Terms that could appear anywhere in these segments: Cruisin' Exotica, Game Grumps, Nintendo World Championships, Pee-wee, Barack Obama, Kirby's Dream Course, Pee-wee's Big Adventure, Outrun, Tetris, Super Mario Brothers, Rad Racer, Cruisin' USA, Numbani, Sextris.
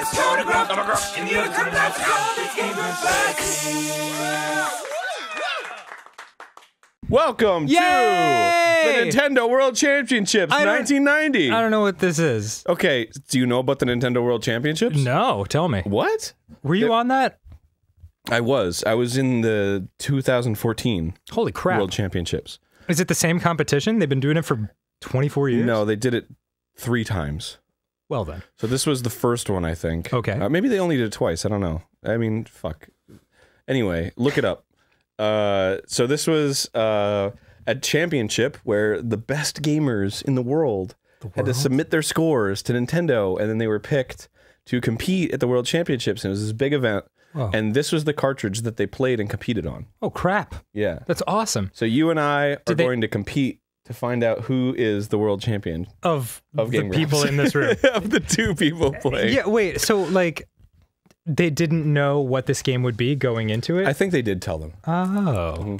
let's go to Grump. And you're coming out to call this game back. Welcome to the Nintendo World Championships, 1990. I don't know what this is. Okay, do you know about the Nintendo World Championships? No, tell me. What? Were you on that? I was. I was in the 2014 Holy crap. World Championships. Is it the same competition? They've been doing it for 24 years? No, they did it 3 times. Well then. So this was the first one, I think. Okay. Maybe they only did it twice. I don't know. I mean, fuck. Anyway, look it up. So this was a championship where the best gamers in the world had to submit their scores to Nintendo, and then they were picked to compete at the World Championships, and it was this big event. Whoa. And this was the cartridge that they played and competed on. Oh, crap. Yeah. That's awesome. So you and I are going to compete to find out who is the world champion. Of the people in this room. Of the 2 people playing. Yeah, wait, so like... They didn't know what this game would be going into it? I think they did tell them. Oh. Mm-hmm.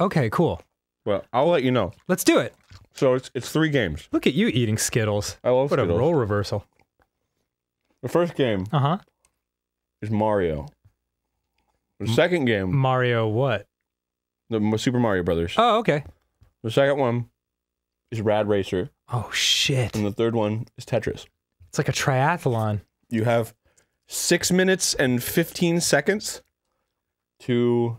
Okay, cool. Well, I'll let you know. Let's do it. So it's 3 games. Look at you eating Skittles. I love Skittles. What a role reversal. The first game is Mario. The second game... Mario what? The Super Mario Brothers. Oh, okay. The second one is Rad Racer. Oh, shit. And the third one is Tetris. It's like a triathlon. You have... 6 minutes and 15 seconds to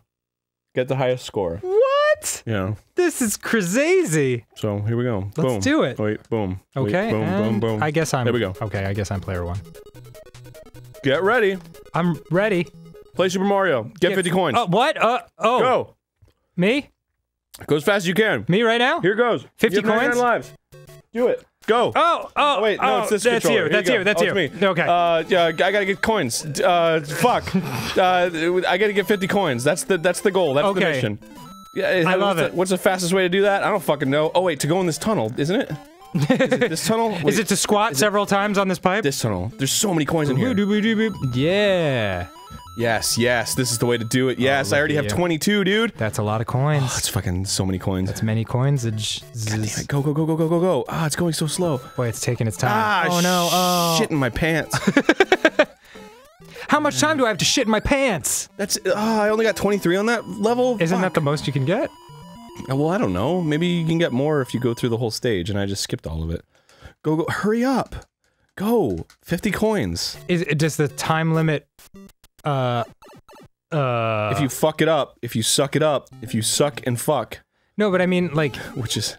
get the highest score. What? Yeah. This is crazy. So here we go. Let's boom. Do it. Wait, boom. Okay. Wait, boom, boom, boom. I guess I'm. There we go. Okay, I guess I'm player 1. Get ready. I'm ready. Play Super Mario. Get 50 coins. What? Oh. Go. Me? Go as fast as you can. Me right now? Here goes. 50 coins? Lives. Do it. Go! Oh! Oh! Wait, no, it's this controller. That's you, that's you. That's you. Okay. Yeah, I gotta get coins. Fuck. I gotta get 50 coins. That's the goal. That's the mission. Yeah, I love it. What's the fastest way to do that? I don't fucking know. Oh wait, to go in this tunnel, isn't it? Is it this tunnel? Wait, is it to squat several times on this pipe? This tunnel. There's so many coins in here. Yeah. Yes, yes, this is the way to do it. Yes, I already have 22, dude. That's a lot of coins. Oh, it's fucking so many coins. That's many coins. Go, go, go, go, go, go, go. Ah, it's going so slow. Boy, it's taking its time. Ah, oh, no. Oh. Shit in my pants. How much time do I have to shit in my pants? That's, I only got 23 on that level. Isn't that the most you can get? Well, I don't know. Maybe you can get more if you go through the whole stage, and I just skipped all of it. Go, go, hurry up. Go. 50 coins. Does the time limit... if you fuck it up, if you suck it up, if you suck and fuck. No, but I mean, like... Which is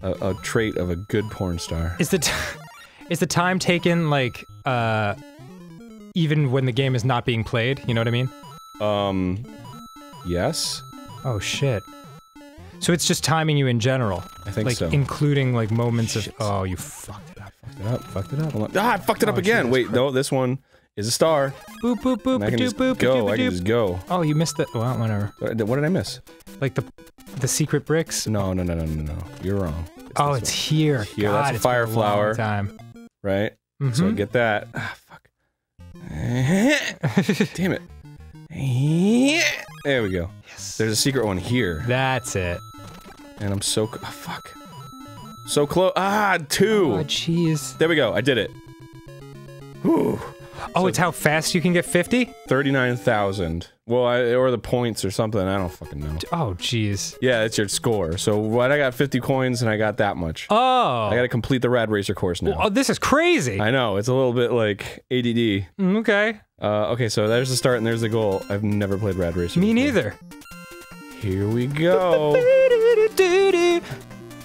a trait of a good porn star. Is the time taken, like, even when the game is not being played? You know what I mean? Yes. Oh, shit. So it's just timing you in general. I think so. Like, including, like, moments of... Oh, you fucked it up. Fucked it up. Fucked it up. Ah, I fucked it up again! Wait, no, this one... is a star. Boop, boop, boop, I can just go. Oh, you missed it. Well, whatever. What did I miss? Like the secret bricks? No, no, no, no, no, no. You're wrong. Oh, it's here. Here, that's a fire flower. Right? So get that. Ah, fuck. Damn it. There we go. Yes. There's a secret one here. That's it. And I'm so... Oh, fuck. So close. Ah, 2. Oh, jeez. There we go. I did it. Whew. Oh, so it's how fast you can get 50? 39,000. Well, or the points or something, I don't fucking know. Oh, jeez. Yeah, it's your score. So, what? I got 50 coins and I got that much. Oh! I gotta complete the Rad Racer course now. Oh, this is crazy! I know, it's a little bit like ADD. Okay. Okay, so there's the start and there's the goal. I've never played Rad Racer before. Me neither. Here we go. Do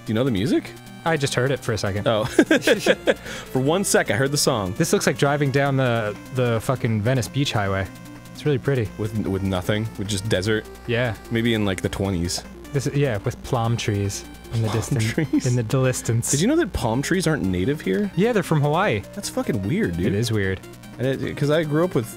you know the music? I just heard it for a second. Oh. For 1 sec, I heard the song. This looks like driving down the fucking Venice Beach Highway. It's really pretty. With nothing? With just desert? Yeah. Maybe in like the 20s. This is, yeah, with plum trees in the distance. In the distance. Did you know that palm trees aren't native here? Yeah, they're from Hawaii. That's fucking weird, dude. It is weird. Because I grew up with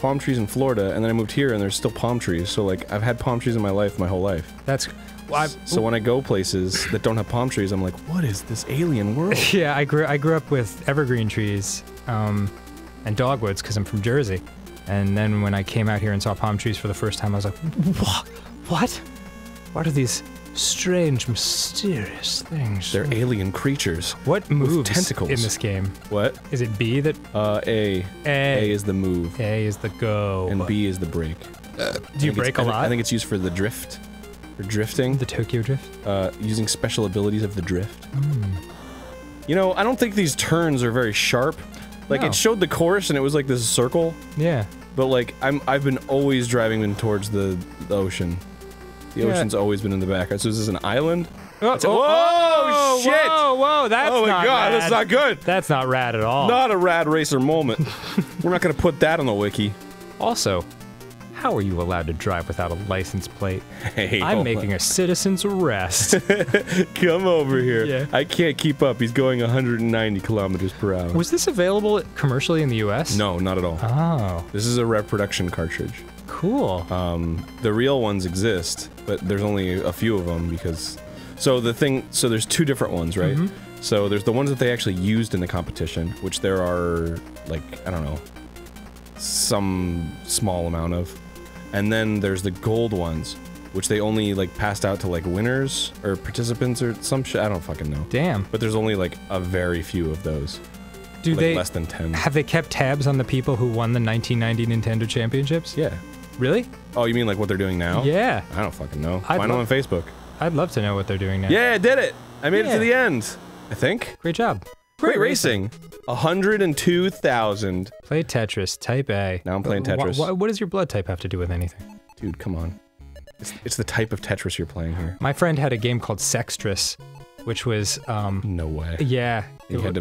palm trees in Florida, and then I moved here, and there's still palm trees. So like, I've had palm trees in my life, my whole life. That's... Well, so when I go places that don't have palm trees, I'm like, what is this alien world? Yeah, I grew up with evergreen trees, and dogwoods, because I'm from Jersey. And then when I came out here and saw palm trees for the first time, I was like, what? What are these strange, mysterious things. They're alien creatures. What moves tentacles in this game? What? Is it B that? A. A is the move. A is the go. And B is the brake. Do you brake a lot? I think it's used for the drift. For drifting. The Tokyo Drift? Using special abilities of the drift. Mm. You know, I don't think these turns are very sharp. Like, no. It showed the course and it was like this circle. Yeah. But like, I've been always driving them towards the ocean. The ocean's always been in the back. So is this an island? Oh, whoa, whoa, shit! Whoa, whoa, that's not Oh my god, that's not good! That's not rad at all. Not a Rad Racer moment. We're not gonna put that on the wiki. Also, how are you allowed to drive without a license plate? Hey, I'm making a citizen's arrest. Come over here. Yeah. I can't keep up. He's going 190 kilometers per hour. Was this available commercially in the US? No, not at all. Oh. This is a reproduction cartridge. Cool. The real ones exist, but there's only a few of them because... So there's two different ones, right? Mm-hmm. So there's the ones that they actually used in the competition, which there are, like, I don't know, some small amount of. And then there's the gold ones, which they only, like, passed out to, like, winners or participants or some shit. I don't fucking know. Damn. But there's only, like, a very few of those. Do like they... less than 10. Have they kept tabs on the people who won the 1990 Nintendo Championships? Yeah. Really? Oh, you mean like what they're doing now? Yeah. I don't fucking know. Find them on Facebook. I'd love to know what they're doing now. Yeah, I did it! I made it to the end, I think. Great job. Great racing. 102,000. Play Tetris, type A. Now I'm playing Tetris. What does your blood type have to do with anything? Dude, come on. It's the type of Tetris you're playing here. My friend had a game called Sextris, which was, No way. Yeah. You had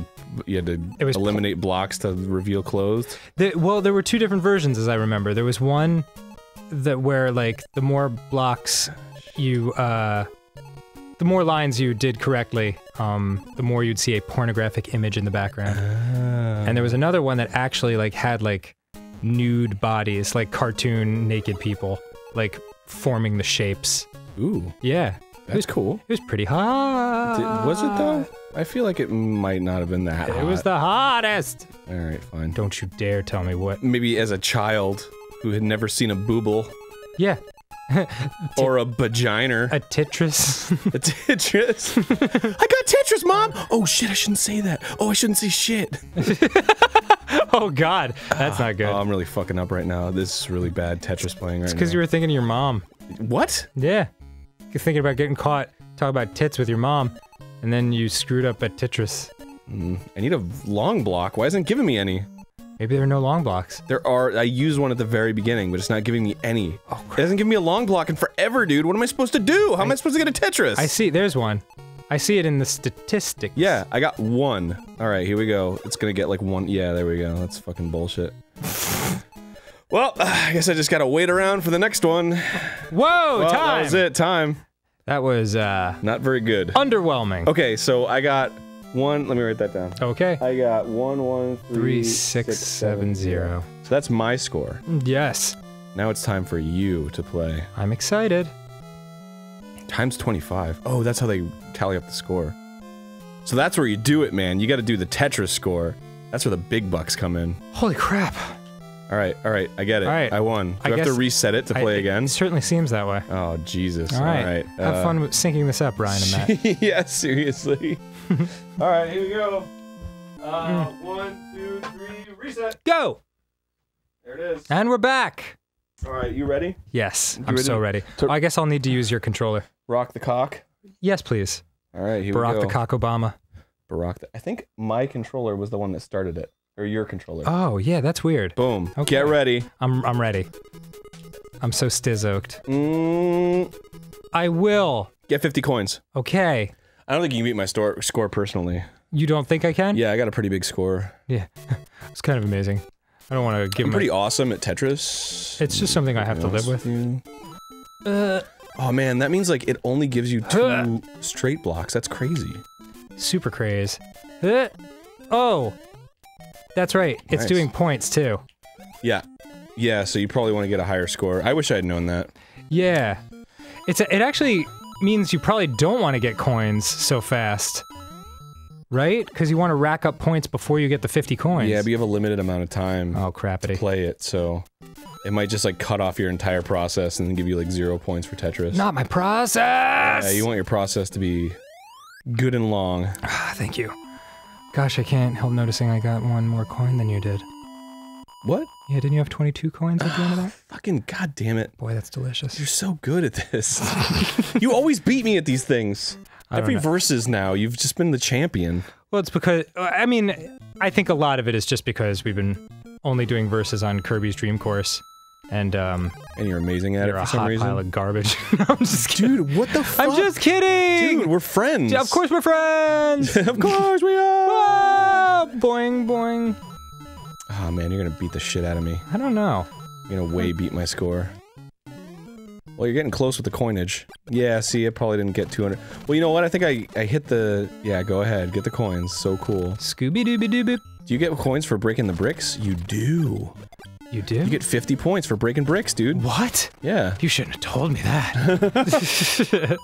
to eliminate blocks to reveal clothes? Well, there were two different versions, as I remember. There was one that where, like, the more blocks you, the more lines you did correctly, the more you'd see a pornographic image in the background. And there was another one that actually, like, had, like, nude bodies, like cartoon naked people, like, forming the shapes. Ooh. Yeah. That's cool. It was pretty hot. Was it, though? I feel like it might not have been that hot. It was the hottest! Alright, fine. Don't you dare tell me what. Maybe as a child who had never seen a booble. Yeah. Or a vagina. A Tetris. A Tetris? I got Tetris, Mom! Oh shit, I shouldn't say that. Oh, I shouldn't say shit. Oh god, that's not good. Oh, I'm really fucking up right now. This is really bad Tetris playing right now. It's because you were thinking of your mom. What? Yeah. You're thinking about getting caught, talking about tits with your mom, and then you screwed up at Tetris. Mm, I need a long block. Why isn't it giving me any? Maybe there are no long blocks. There are. I used one at the very beginning, but it's not giving me any. Oh, crap. It doesn't give me a long block in forever, dude. What am I supposed to do? How am I supposed to get a Tetris? I see. There's one. I see it in the statistics. Yeah, I got one. All right, here we go. It's gonna get like one. Yeah, there we go. That's fucking bullshit. Well, I guess I just gotta wait around for the next one. Whoa, well, time! That was it. Time. That was, not very good. Underwhelming. Okay, so I got... let me write that down. Okay. I got 1, 1, 3, 6, 7, 0. So that's my score. Yes. Now it's time for you to play. I'm excited. Times 25. Oh, that's how they tally up the score. So that's where you do it, man. You gotta do the Tetris score. That's where the big bucks come in. Holy crap. Alright, I get it. All right. I won. Do I have to reset it to play again? It certainly seems that way. Oh, Jesus. Alright. Have fun syncing this up, Ryan and Matt. Yeah, seriously. Alright, here we go. 1, 2, 3, reset! Go! There it is. And we're back! Alright, you ready? Yes, I'm so ready. I guess I'll need to use your controller. Rock the cock? Yes, please. Alright, here we go. Barack the cock Obama. Barack the... I think my controller was the one that started it. Or your controller. Oh, yeah, that's weird. Boom. Okay. Get ready. I'm ready. I'm so stizzoked. Mm. I will. Get 50 coins. Okay. I don't think you can beat my score personally. You don't think I can? Yeah, I got a pretty big score. Yeah. It's kind of amazing. I don't want to give pretty awesome at Tetris. It's just something I have to live with. Yeah. Oh man, that means like it only gives you two straight blocks. That's crazy. Super craze. Oh! That's right. It's doing points, too. Yeah. Yeah, so you probably want to get a higher score. I wish I had known that. Yeah. It actually means you probably don't want to get coins so fast. Right? Because you want to rack up points before you get the 50 coins. Yeah, but you have a limited amount of time to play it, so... It might just like cut off your entire process and then give you like 0 points for Tetris. Not my process! Yeah, you want your process to be good and long. Thank you. Gosh, I can't help noticing I got one more coin than you did. What? Yeah, didn't you have 22 coins at the end of that? Fucking goddamn it. Boy, that's delicious. You're so good at this. You always beat me at these things. Every versus now, you've just been the champion. Well, it's because, I mean, I think a lot of it is just because we've been only doing verses on Kirby's Dream Course. And you're amazing at it for some reason. You're a hot pile of garbage. No, I'm just kidding. Dude, what the fuck? I'm just kidding! Dude, we're friends. Yeah, of course we're friends! Of course we are! Boing, boing. Oh man, you're gonna beat the shit out of me. I don't know. You're gonna way beat my score. Well, you're getting close with the coinage. Yeah, see, I probably didn't get 200. Well, you know what? I think I hit the... Yeah, go ahead. Get the coins. So cool. Scooby-dooby-dooby. Do you get coins for breaking the bricks? You do. You do? You get 50 points for breaking bricks, dude. What? Yeah. You shouldn't have told me that.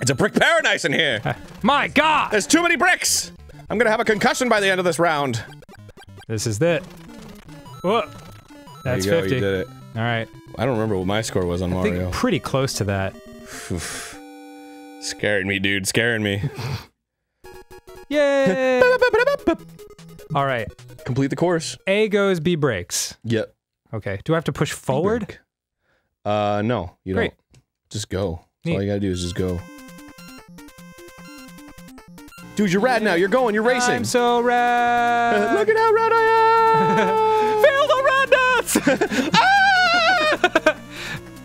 It's a brick paradise in here! My god! There's too many bricks! I'm gonna have a concussion by the end of this round. This is it. Whoa. That's 50. There you go, you did it. Alright. I don't remember what my score was on Mario. I think pretty close to that. Oof. Scaring me, dude. Scaring me. Yay! Alright. Complete the course. A goes, B breaks. Yep. Okay. Do I have to push forward? No. You don't. Great. Just go. Neat. All you gotta do is just go. Dude, you're rad now. You're going. You're racing. I'm so rad. Look at how rad I am! Feel the radness!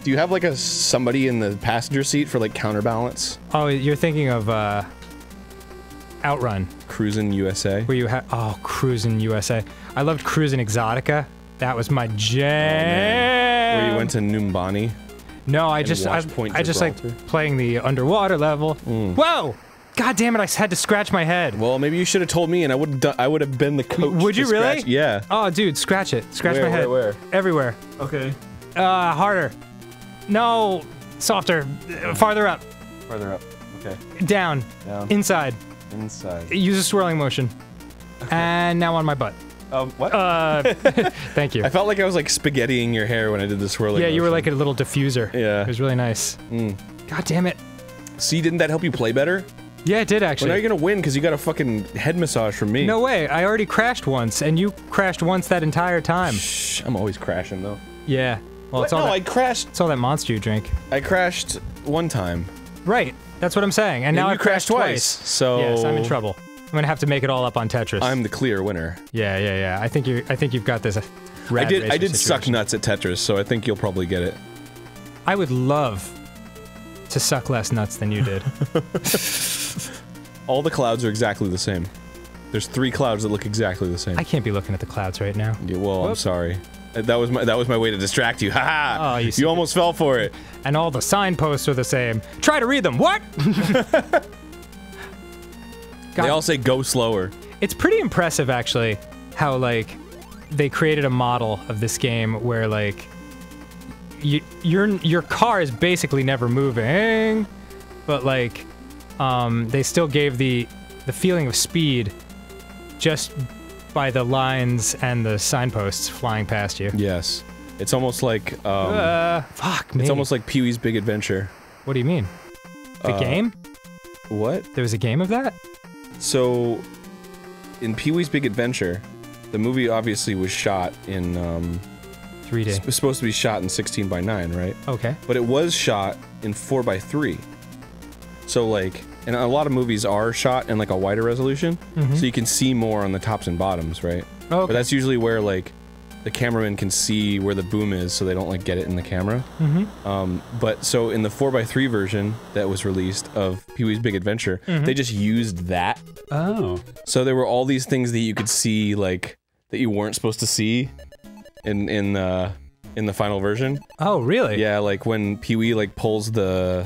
Do you have like a somebody in the passenger seat for like counterbalance? Oh, you're thinking of Outrun. Cruisin' USA. Where you have Cruisin' USA. I loved Cruisin' Exotica. That was my jam. Where you went to Numbani. No, I just like playing the underwater level. Mm. Whoa! God damn it! I had to scratch my head. Well, maybe you should have told me, and I would have been the coach. Would you really? Scratch. Yeah. Oh, dude, scratch it. Scratch my head. Where? Everywhere. Okay. Harder. No, softer. Farther up. Farther up. Okay. Down. Down. Inside. Inside. Use a swirling motion. Okay. And now on my butt. What? Thank you. I felt like I was like spaghettiing your hair when I did the swirling. Yeah, motion. You were like a little diffuser. Yeah. It was really nice. Mm. God damn it. See, didn't that help you play better? Yeah, it did actually. Well, now you're gonna win because you got a fucking head massage from me. No way. I already crashed once, and you crashed once that entire time. Shh. I'm always crashing though. Yeah. Well, it's all no, that, I crashed. It's all that monster you drink. I crashed one time. Right. That's what I'm saying. And now I crashed twice. So yes, I'm in trouble. I'm gonna have to make it all up on Tetris. I'm the clear winner. Yeah, yeah, yeah. I think you've got this. Rad Racer situation. I did suck nuts at Tetris, so I think you'll probably get it. I would love to suck less nuts than you did. All the clouds are exactly the same. There's 3 clouds that look exactly the same. I can't be looking at the clouds right now. Yeah, well, whoop. I'm sorry. That was my way to distract you. Ha ha! Oh, you almost fell for it. And all the signposts are the same. Try to read them. What? They all say go slower. It's pretty impressive, actually, how like they created a model of this game where like your car is basically never moving, but like they still gave the feeling of speed just by the lines and the signposts flying past you. Yes. It's almost like, fuck me. It's almost like Pee-wee's Big Adventure. What do you mean? The game? What? There was a game of that? So, in Pee-wee's Big Adventure, the movie obviously was shot in, 3D. It was supposed to be shot in 16:9, right? Okay. But it was shot in 4:3. So, like... And a lot of movies are shot in like a wider resolution, so you can see more on the tops and bottoms, right? Oh, okay. But that's usually where like the cameraman can see where the boom is, so they don't like get it in the camera. But so in the 4:3 version that was released of Pee-wee's Big Adventure, they just used that. Oh. So there were all these things that you could see like that you weren't supposed to see in the final version. Oh, really? Yeah, like when Pee-wee like pulls the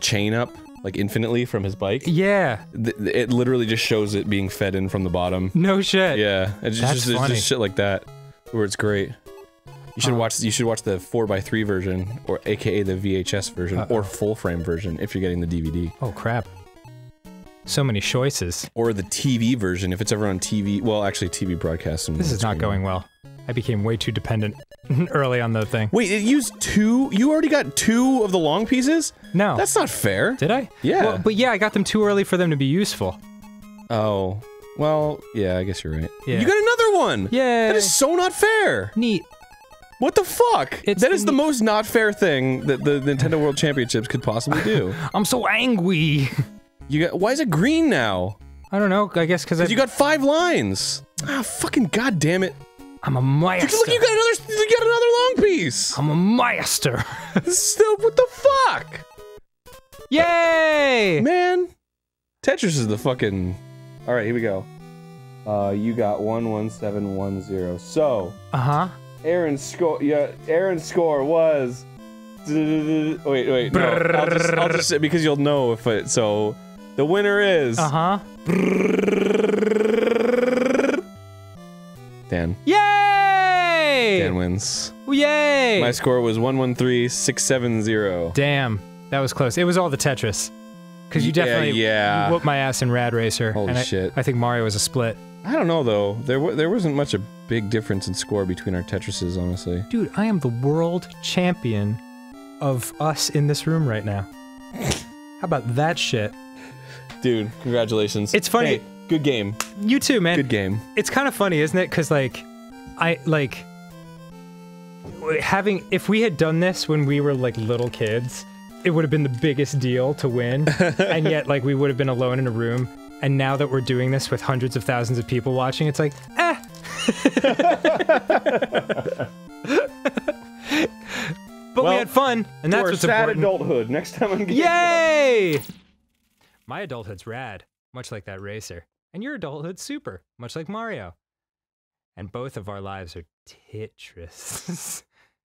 chain up, like, infinitely from his bike. Yeah. It literally just shows it being fed in from the bottom. No shit. Yeah. It's just shit like that, where it's great. You should watch the 4:3 version, or aka the VHS version, or full-frame version, if you're getting the DVD. Oh, crap. So many choices. Or the TV version, if it's ever on TV. Well, actually, TV broadcasts. This is not going well. I became way too dependent early on the thing. Wait, it used two? You already got two of the long pieces? No. That's not fair. Did I? Yeah. Well, but yeah, I got them too early for them to be useful. Oh. Well, yeah, I guess you're right. Yeah. You got another one! Yeah. That is so not fair! Neat. What the fuck? That is the most not fair thing that the Nintendo World Championships could possibly do. I'm so angry! You got- why is it green now? I don't know, I guess cause you got 5 lines! Ah, fucking goddamn it! I'm a master! Look, you got another long piece! I'm a master! Still, what the fuck? Yay! Man! Tetris is the fucking... Alright, here we go. You got 1, 1, 7, 1, 0. So... Uh-huh. Aaron's score, yeah, Aaron's score was... Wait, wait, no, I'll just say, because you'll know if it, so... The winner is... Uh-huh. Dan. Yay! Dan wins. Yay! My score was 1, 1, 3, 6, 7, 0. Damn. That was close. It was all the Tetris. Cause you definitely you whooped my ass in Rad Racer. Holy shit. I think Mario was a split. I don't know though. There wasn't much a big difference in score between our Tetrises, honestly. Dude, I am the world champion of us in this room right now. How about that shit? Dude, congratulations. It's funny. Hey, good game. You too, man. Good game. It's kind of funny, isn't it? Cause like, if we had done this when we were like little kids, it would have been the biggest deal to win, and yet, like, we would have been alone in a room, and now that we're doing this with hundreds of thousands of people watching, it's like, eh! But well, we had fun, and that's what's important. Sad adulthood. Next time I'm getting Yay! My adulthood's rad, much like that racer, and your adulthood's super, much like Mario. And both of our lives are Tetris.